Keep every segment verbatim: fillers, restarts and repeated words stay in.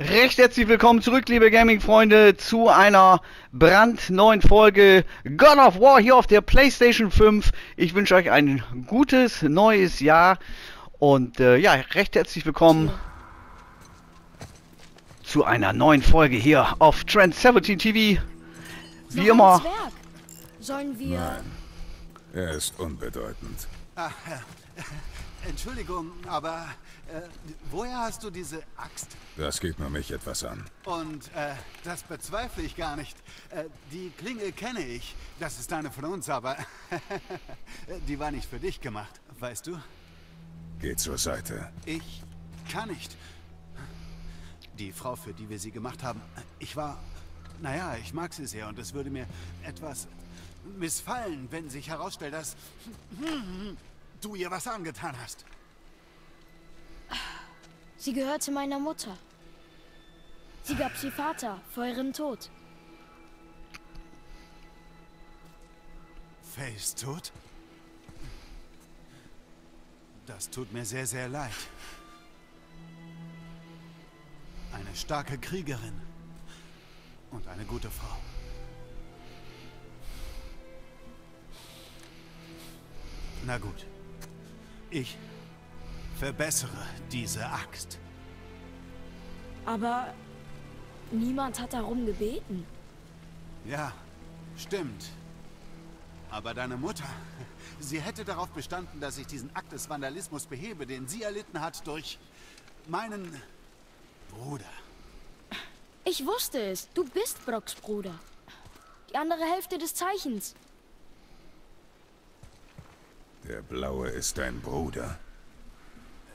Recht herzlich willkommen zurück, liebe Gaming-Freunde, zu einer brandneuen Folge God of War hier auf der PlayStation fünf. Ich wünsche euch ein gutes neues Jahr und äh, ja, recht herzlich willkommen zu einer neuen Folge hier auf Trance siebzehn T V. Wie so immer. Sollen wir... Nein, er ist unbedeutend. Ach, äh, Entschuldigung, aber... Äh, woher hast du diese Axt? Das geht nur mich etwas an. Und äh, das bezweifle ich gar nicht. Äh, die Klinge kenne ich. Das ist eine von uns, aber die war nicht für dich gemacht, weißt du? Geh zur Seite. Ich kann nicht. Die Frau, für die wir sie gemacht haben, ich war... Naja, ich mag sie sehr und es würde mir etwas missfallen, wenn sich herausstellt, dass du ihr was angetan hast. Sie gehörte meiner Mutter. Sie gab sie Vater vor ihrem Tod. Faye ist tot? Das tut mir sehr, sehr leid. Eine starke Kriegerin und eine gute Frau. Na gut. Ich... verbessere diese Axt. Aber niemand hat darum gebeten. Ja, stimmt. Aber deine Mutter, sie hätte darauf bestanden, dass ich diesen Akt des Vandalismus behebe, den sie erlitten hat durch meinen Bruder. Ich wusste es. Du bist Brocks Bruder. Die andere Hälfte des Zeichens. Der Blaue ist dein Bruder.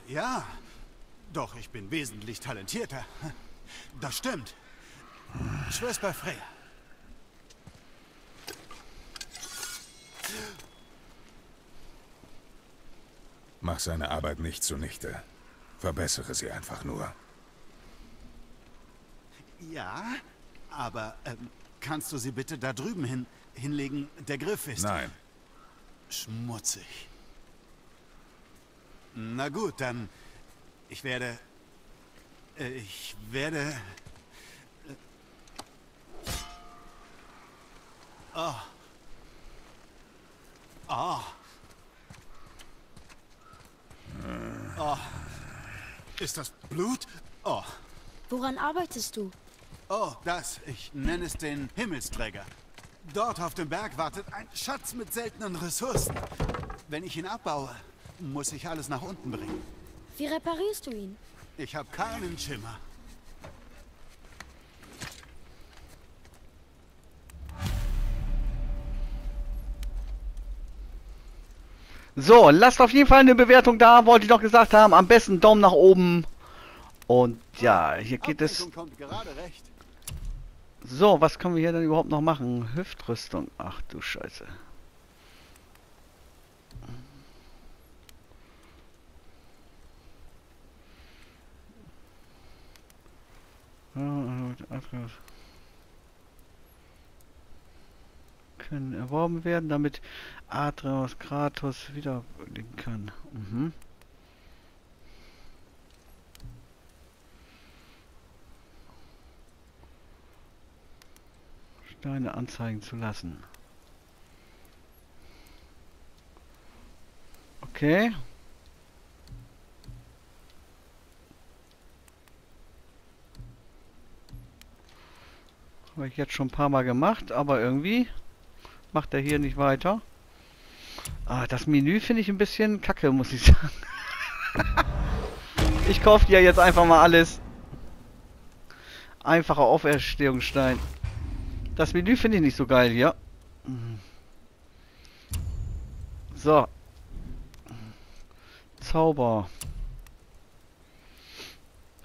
Ja, doch ich bin wesentlich talentierter. Das stimmt. Schwör's bei Frey. Mach seine Arbeit nicht zunichte. Verbessere sie einfach nur. Ja, aber ähm, kannst du sie bitte da drüben hin hinlegen? Der Griff ist... Nein. ...schmutzig. Na gut, dann... Ich werde... Ich werde... Oh. Oh. Oh. Ist das Blut? Oh. Woran arbeitest du? Oh, das. Ich nenne es den Himmelsträger. Dort auf dem Berg wartet ein Schatz mit seltenen Ressourcen. Wenn ich ihn abbaue... muss ich alles nach unten bringen. Wie reparierst du ihn? Ich habe keinen Schimmer. So, lasst auf jeden Fall eine Bewertung da, wollte ich noch gesagt haben. Am besten Daumen nach oben. Und ja, hier geht es... So, was können wir hier denn überhaupt noch machen? Hüftrüstung. Ach du Scheiße. Können erworben werden, damit Atreus Kratos wiederbeleben kann. Mhm. Steine anzeigen zu lassen. Okay. Habe ich jetzt schon ein paar Mal gemacht, aber irgendwie macht er hier nicht weiter. Ah, das Menü finde ich ein bisschen kacke, muss ich sagen. Ich kaufe ja jetzt einfach mal alles. Einfacher Auferstehungsstein. Das Menü finde ich nicht so geil hier. So. Zauber.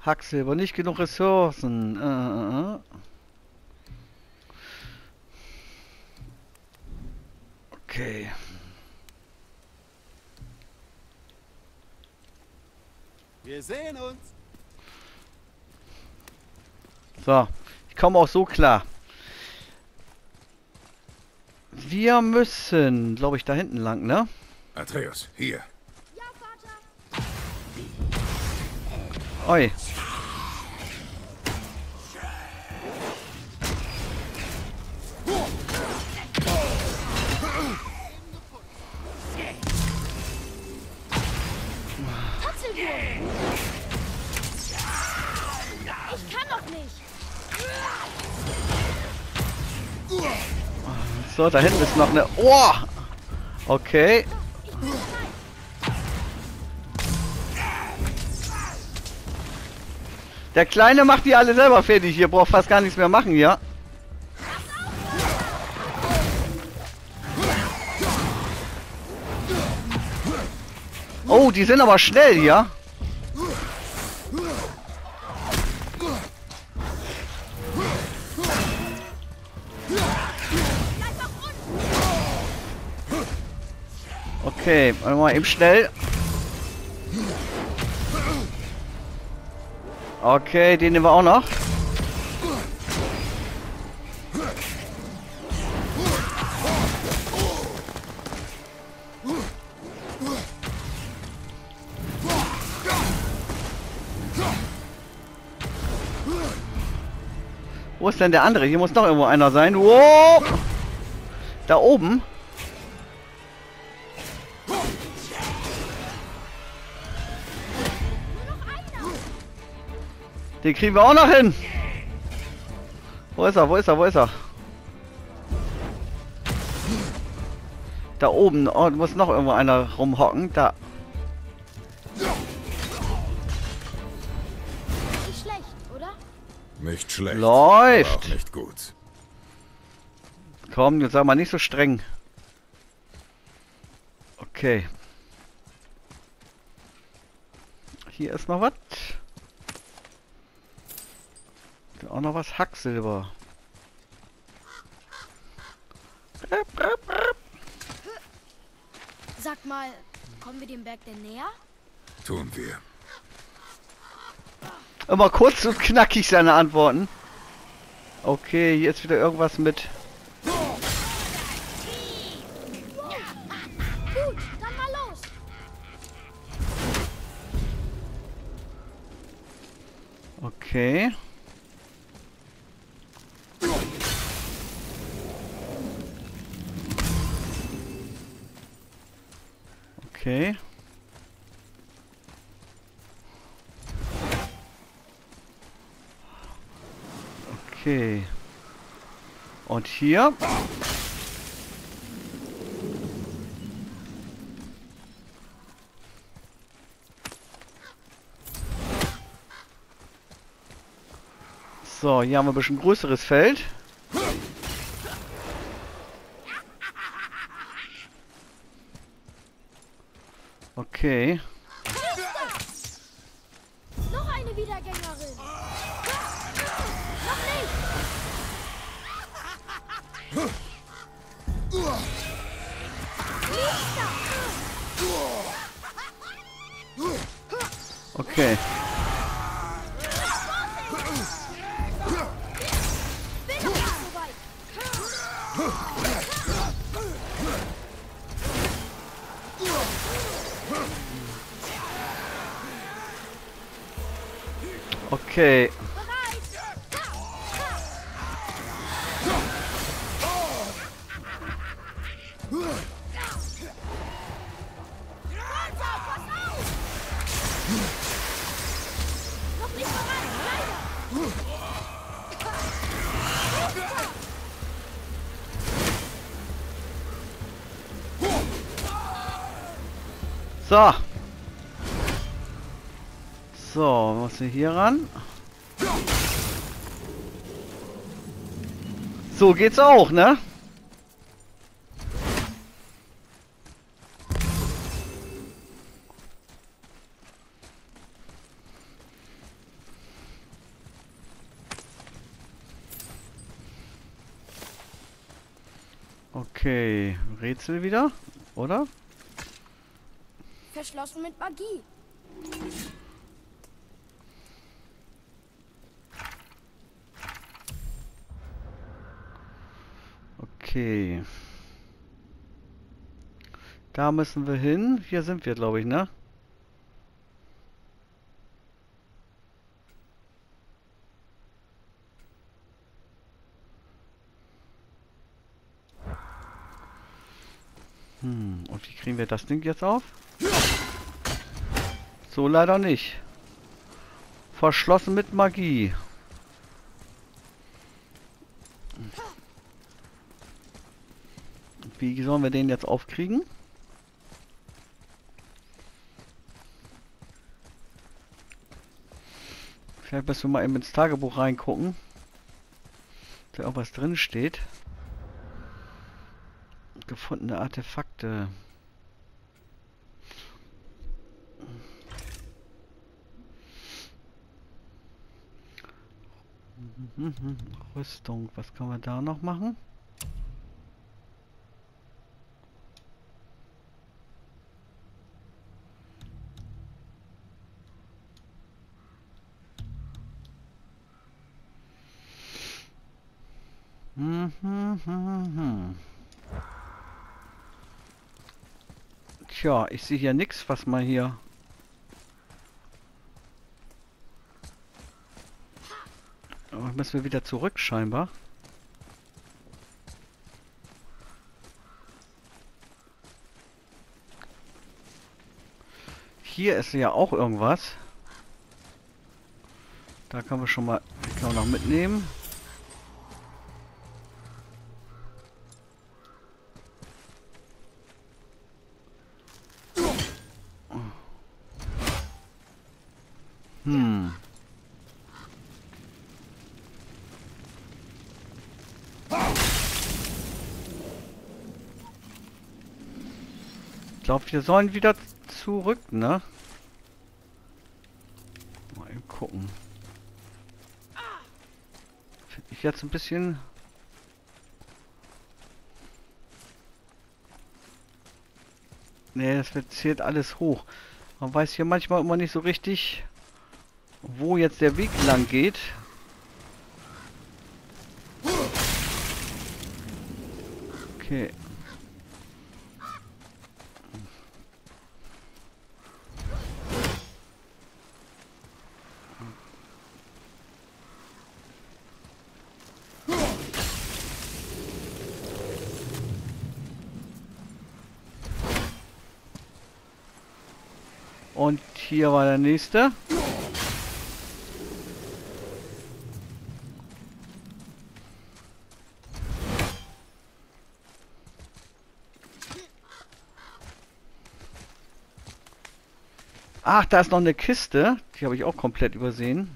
Hacksilber, nicht genug Ressourcen. Äh, äh. Okay. Wir sehen uns. So, ich komme auch so klar. Wir müssen, glaube ich, da hinten lang, ne? Atreus, hier. Ja, Vater. Oi. So, da hinten ist noch eine... Oh! Okay. Der Kleine macht die alle selber fertig. Hier braucht fast gar nichts mehr machen, ja? Oh, die sind aber schnell, ja? Okay, mal eben schnell. Okay, den nehmen wir auch noch. Wo ist denn der andere? Hier muss doch irgendwo einer sein. Wow! Da oben. Den kriegen wir auch noch hin. Wo ist er? Wo ist er? Wo ist er? Da oben. Oh, muss noch irgendwo einer rumhocken. Da. Nicht schlecht, oder? Nicht schlecht. Läuft. Auch nicht gut. Komm, jetzt sag mal nicht so streng. Okay. Hier ist noch was. Auch noch was Hacksilber. Sag mal, kommen wir dem Berg denn näher? Tun wir. Immer kurz und knackig seine Antworten. Okay, jetzt wieder irgendwas mit. Gut, dann mal los. Okay. Okay. Okay. Und hier. So, hier haben wir ein bisschen größeres Feld. Okay. Noch eine Wiedergängerin. Noch nicht. Okay. Okay. So. So, muss ich hier ran. So geht's auch, ne? Okay, Rätsel wieder, oder? Verschlossen mit Magie. Okay. Da müssen wir hin. Hier sind wir, glaube ich, ne? Hm, und wie kriegen wir das Ding jetzt auf? So leider nicht. Verschlossen mit Magie. Wie sollen wir den jetzt aufkriegen? Vielleicht müssen wir mal eben ins Tagebuch reingucken, ob da auch was drin steht. Gefundene Artefakte. Rüstung, was können wir da noch machen? Tja, ich sehe hier nichts, was man hier... Aber müssen wir wieder zurück, scheinbar. Hier ist ja auch irgendwas. Da können wir schon mal genau noch mitnehmen. Hm. Ich glaube, wir sollen wieder zurück, ne? Mal eben gucken. Finde ich jetzt ein bisschen... Ne, das wird, zählt alles hoch. Man weiß hier manchmal immer nicht so richtig... wo jetzt der Weg lang geht. Okay. Und hier war der nächste. Ach, da ist noch eine Kiste. Die habe ich auch komplett übersehen.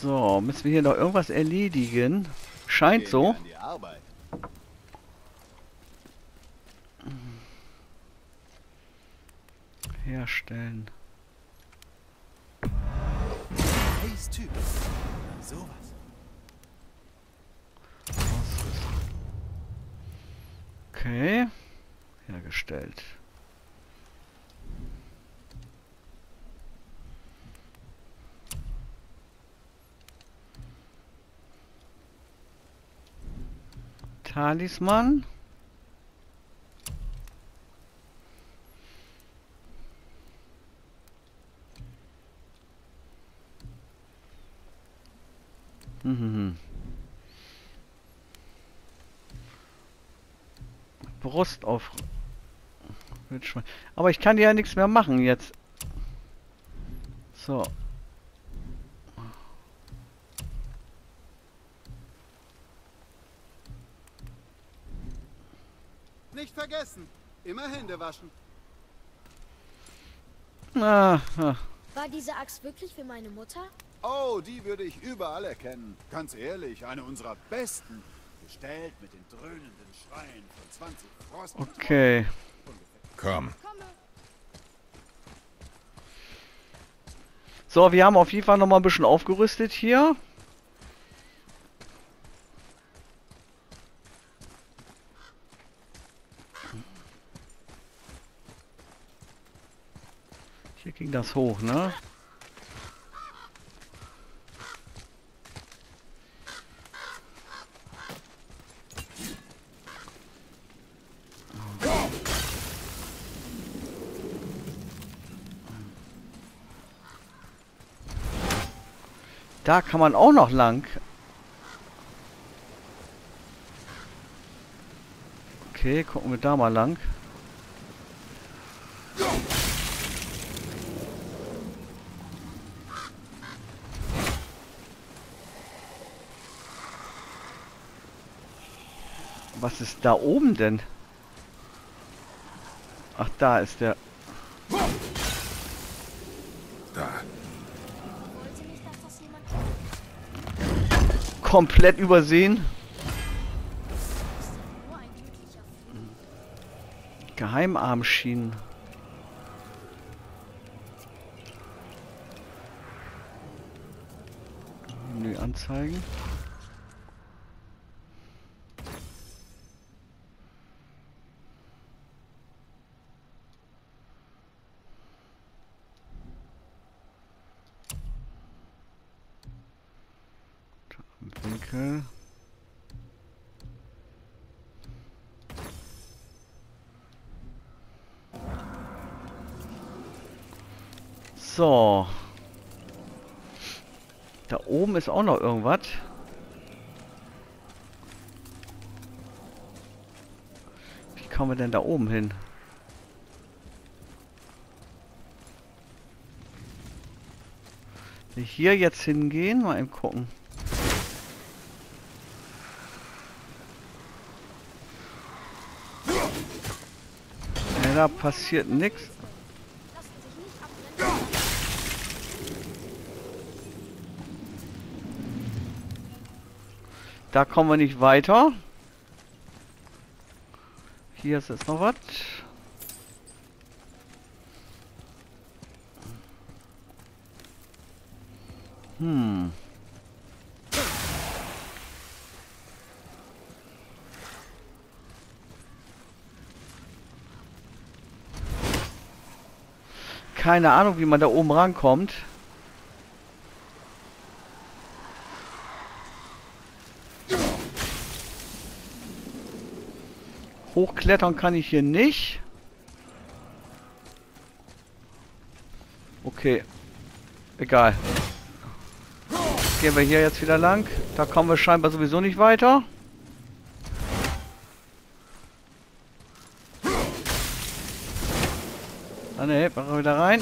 So, müssen wir hier noch irgendwas erledigen? Scheint so. Herstellen. Okay. Hergestellt. Talisman. Brust auf. Aber ich kann ja nichts mehr machen jetzt. So. Nicht vergessen, immer Hände waschen. Ah, ah. War diese Axt wirklich für meine Mutter? Oh, die würde ich überall erkennen. Ganz ehrlich, eine unserer besten. Gestellt mit den dröhnenden Schreien von zwanzig Frost. Okay. Komm. So, wir haben auf jeden Fall nochmal ein bisschen aufgerüstet hier. Hier ging das hoch, ne? Da kann man auch noch lang. Okay, gucken wir da mal lang. Was ist da oben denn? Ach, da ist der. Da. Komplett übersehen. Geheimarmschienen. Menü anzeigen. Winkel. So. Da oben ist auch noch irgendwas. Wie kommen wir denn da oben hin? Will ich hier jetzt hingehen? Mal eben gucken. Da passiert nichts. Da kommen wir nicht weiter. Hier ist jetzt noch was. Hm. Keine Ahnung, wie man da oben rankommt. Hochklettern kann ich hier nicht. Okay. Egal. Gehen wir hier jetzt wieder lang. Da kommen wir scheinbar sowieso nicht weiter. Dann hält man wieder rein.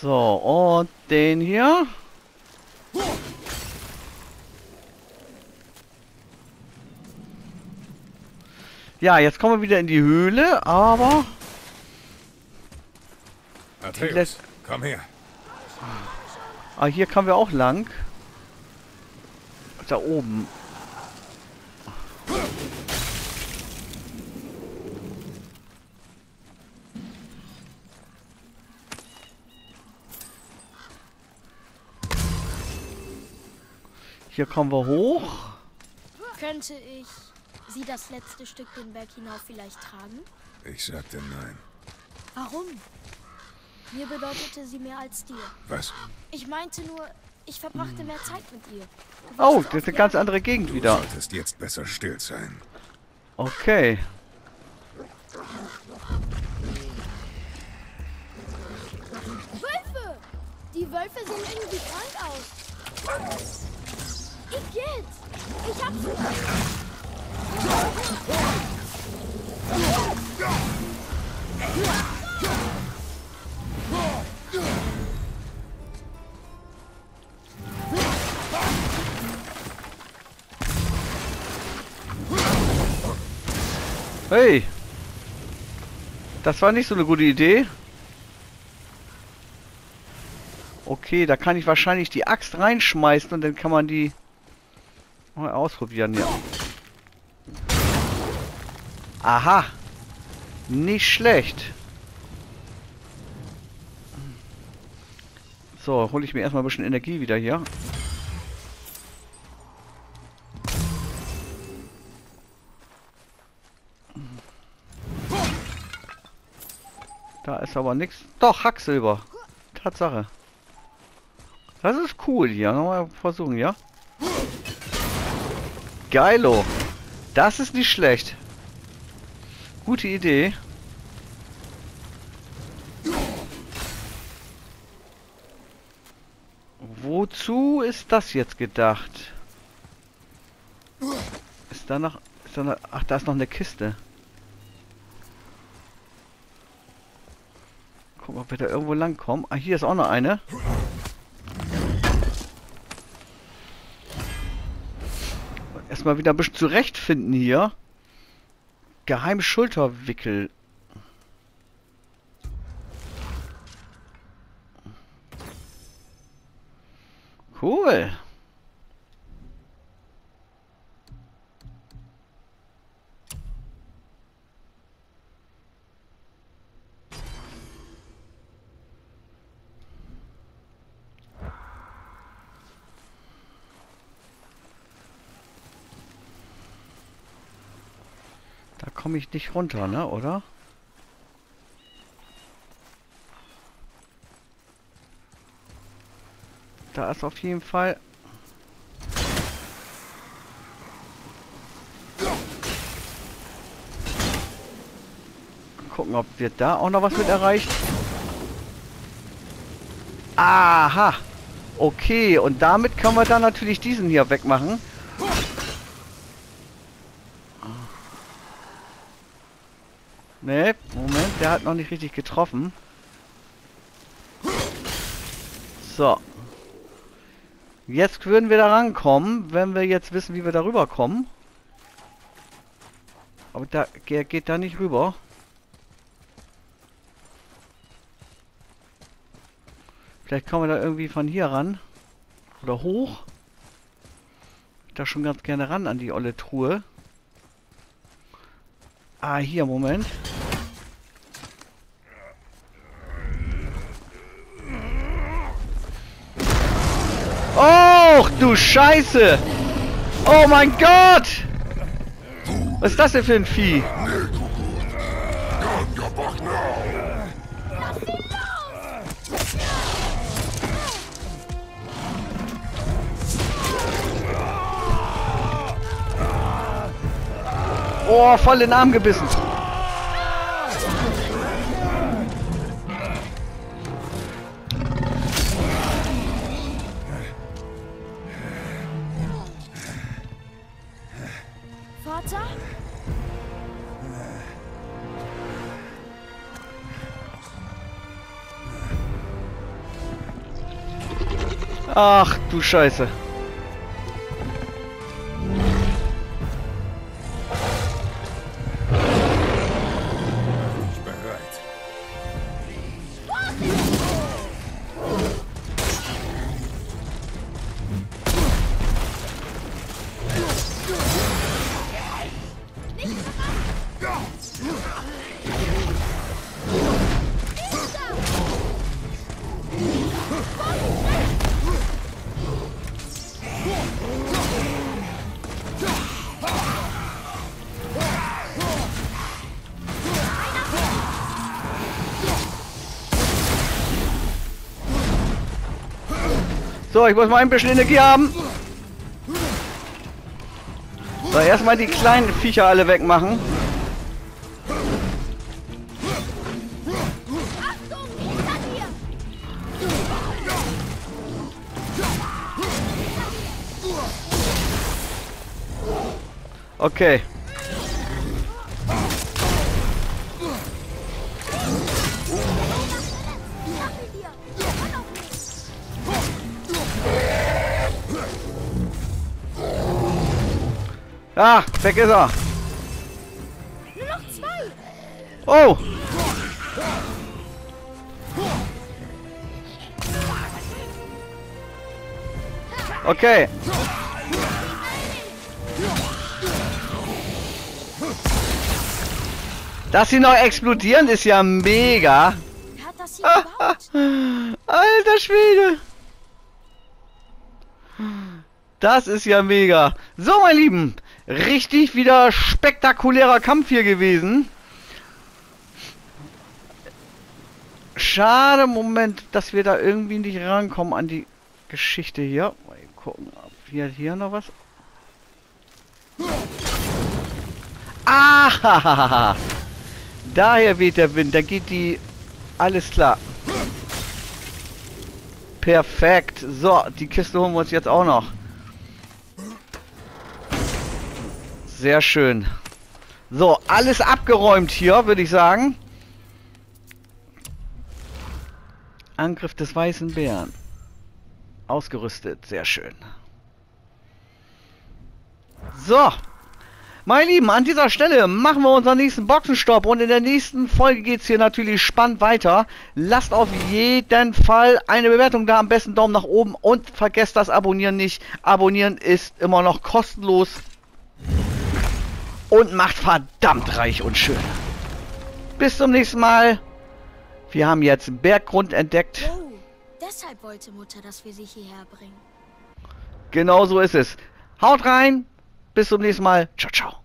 So, und den hier. Ja, jetzt kommen wir wieder in die Höhle, aber... Atreus, komm her. Ah, hier kommen wir auch lang. Da oben. Hier kommen wir hoch. Könnte ich Sie das letzte Stück den Berg hinauf vielleicht tragen? Ich sagte nein. Warum? Mir bedeutete sie mehr als dir. Was? Ich meinte nur... Ich verbrachte mehr Zeit mit ihr. Oh, das ist eine ganz andere Gegend wieder. Du solltest jetzt besser still sein. Okay. Wölfe! Die Wölfe sehen irgendwie krank aus. Ich geht's! Ich hab's nicht. Hey, das war nicht so eine gute Idee. Okay, da kann ich wahrscheinlich die Axt reinschmeißen und dann kann man die mal ausprobieren. Ja. Aha, nicht schlecht. So, hole ich mir erstmal ein bisschen Energie wieder hier. Da ist aber nichts. Doch, Hacksilber. Tatsache. Das ist cool hier. Nochmal versuchen, ja? Geilo. Das ist nicht schlecht. Gute Idee. Wozu ist das jetzt gedacht? Ist da noch... Ist da noch ach, da ist noch eine Kiste. Guck mal, ob wir da irgendwo lang kommen. Ah, hier ist auch noch eine. Erstmal wieder ein bisschen zurechtfinden hier. Geheim Schulterwickel. Cool. Da komme ich nicht runter, ne, oder? Da ist auf jeden Fall... Gucken, ob wir da auch noch was mit erreicht. Aha! Okay, und damit können wir dann natürlich diesen hier wegmachen. Ne, Moment, der hat noch nicht richtig getroffen. So. Jetzt würden wir da rankommen, wenn wir jetzt wissen, wie wir da rüberkommen. Aber da geht da nicht rüber. Vielleicht kommen wir da irgendwie von hier ran. Oder hoch. Ich da schon ganz gerne ran an die olle Truhe. Ah, hier, Moment. Och, du Scheiße! Oh mein Gott! Was ist das denn für ein Vieh? Oh, voll in den Arm gebissen. Ach du Scheiße. Ich bin bereit. So, ich muss mal ein bisschen Energie haben. So, erstmal die kleinen Viecher alle wegmachen. Okay. Ah, weg ist er. Nur noch zwei. Oh. Okay. Dass sie noch explodieren, ist ja mega. Hat das hier gebaut? Alter Schwede. Das ist ja mega. So, mein Lieben. Richtig wieder spektakulärer Kampf hier gewesen. Schade, Moment, dass wir da irgendwie nicht rankommen an die Geschichte hier. Mal gucken, ob wir hier noch was... Ah! Daher weht der Wind, da geht die... Alles klar. Perfekt. So, die Kiste holen wir uns jetzt auch noch. Sehr schön. So, alles abgeräumt hier, würde ich sagen. Angriff des weißen Bären. Ausgerüstet, sehr schön. So. Meine Lieben, an dieser Stelle machen wir unseren nächsten Boxenstopp und in der nächsten Folge geht es hier natürlich spannend weiter. Lasst auf jeden Fall eine Bewertung da, am besten Daumen nach oben und vergesst das Abonnieren nicht. Abonnieren ist immer noch kostenlos und macht verdammt reich und schön. Bis zum nächsten Mal. Wir haben jetzt einen Berggrund entdeckt. Oh, deshalb wollte Mutter, dass wir sie hierher bringen. Genau so ist es. Haut rein. Bis zum nächsten Mal. Ciao, ciao.